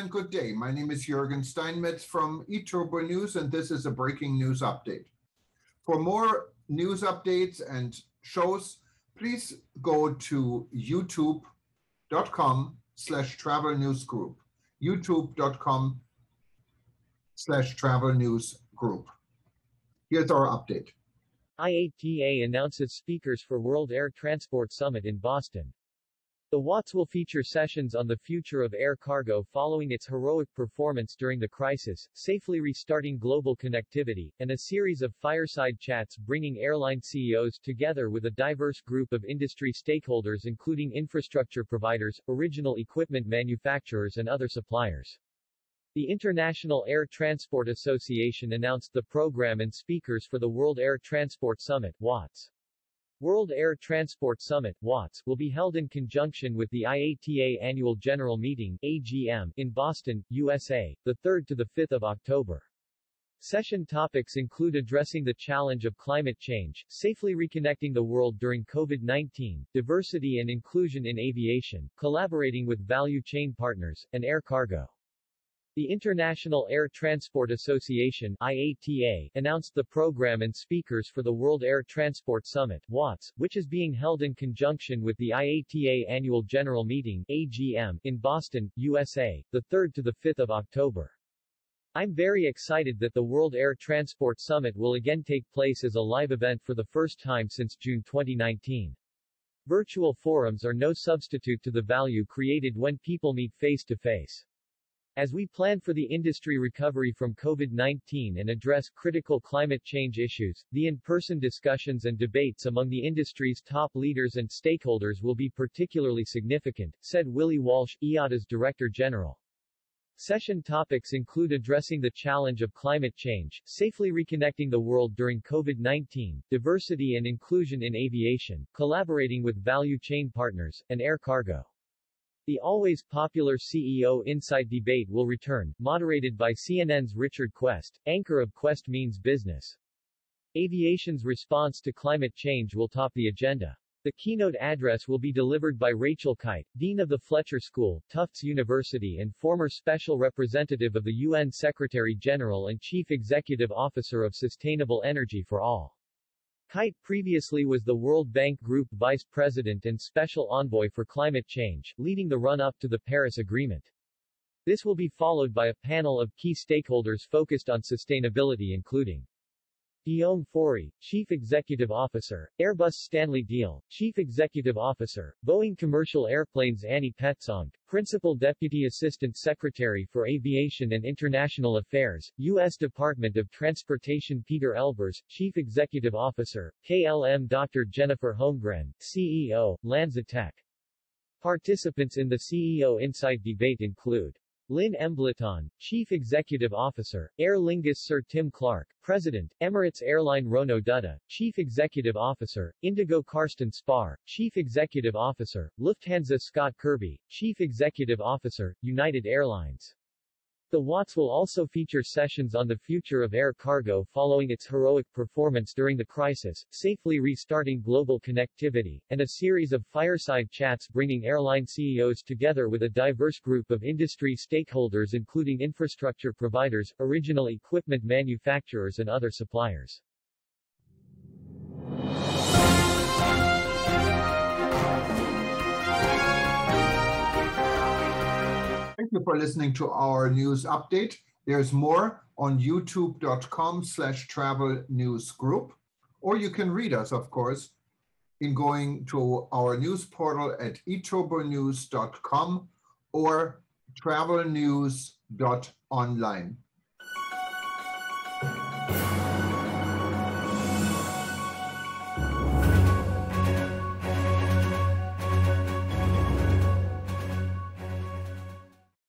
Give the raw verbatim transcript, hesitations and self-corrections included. and good day. My name is Jurgen Steinmetz from eTurbo News, and this is a breaking news update. For more news updates and shows, please go to youtube.com slash travel news group, youtube.com slash travel news group. Here's our update. I A T A announces speakers for World Air Transport Summit in Boston. The WATS will feature sessions on the future of air cargo following its heroic performance during the crisis, safely restarting global connectivity, and a series of fireside chats bringing airline C E Os together with a diverse group of industry stakeholders including infrastructure providers, original equipment manufacturers and other suppliers. The International Air Transport Association announced the program and speakers for the World Air Transport Summit, WATS. World Air Transport Summit (WATS) will be held in conjunction with the I A T A Annual General Meeting (A G M) in Boston, U S A, the third to the fifth of October. Session topics include addressing the challenge of climate change, safely reconnecting the world during COVID nineteen, diversity and inclusion in aviation, collaborating with value chain partners, and air cargo. The International Air Transport Association I A T A announced the program and speakers for the World Air Transport Summit (WATS), which is being held in conjunction with the I A T A Annual General Meeting A G M in Boston, U S A, the third to the fifth of October. I'm very excited that the World Air Transport Summit will again take place as a live event for the first time since June twenty nineteen. Virtual forums are no substitute to the value created when people meet face to face. As we plan for the industry recovery from COVID nineteen and address critical climate change issues, the in-person discussions and debates among the industry's top leaders and stakeholders will be particularly significant, said Willie Walsh, I A T A's Director General. Session topics include addressing the challenge of climate change, safely reconnecting the world during COVID nineteen, diversity and inclusion in aviation, collaborating with value chain partners, and air cargo. The always popular C E O Inside Debate will return, moderated by C N N's Richard Quest, anchor of Quest Means Business. Aviation's response to climate change will top the agenda. The keynote address will be delivered by Rachel Kite, Dean of the Fletcher School, Tufts University and former Special Representative of the U N Secretary General and Chief Executive Officer of Sustainable Energy for All. Kite previously was the World Bank Group Vice President and Special Envoy for Climate Change, leading the run-up to the Paris Agreement. This will be followed by a panel of key stakeholders focused on sustainability including Guillaume Faury, Chief Executive Officer, Airbus Stanley Deal, Chief Executive Officer, Boeing Commercial Airplanes Annie Petsonk, Principal Deputy Assistant Secretary for Aviation and International Affairs, U S Department of Transportation Peter Elbers, Chief Executive Officer, K L M Doctor Jennifer Holmgren, C E O, Lanza Tech. Participants in the C E O Inside Debate include Lynn Embleton, Chief Executive Officer, Aer Lingus Sir Tim Clark, President, Emirates Airline Rono Dutta, Chief Executive Officer, Indigo Carsten Spahr, Chief Executive Officer, Lufthansa Scott Kirby, Chief Executive Officer, United Airlines. The WATS will also feature sessions on the future of air cargo following its heroic performance during the crisis, safely restarting global connectivity, and a series of fireside chats bringing airline C E Os together with a diverse group of industry stakeholders including infrastructure providers, original equipment manufacturers and other suppliers. Thank you for listening to our news update. There's more on youtube.com slash travel news group, or you can read us, of course, in going to our news portal at eturbo news dot com or travelnews dot online.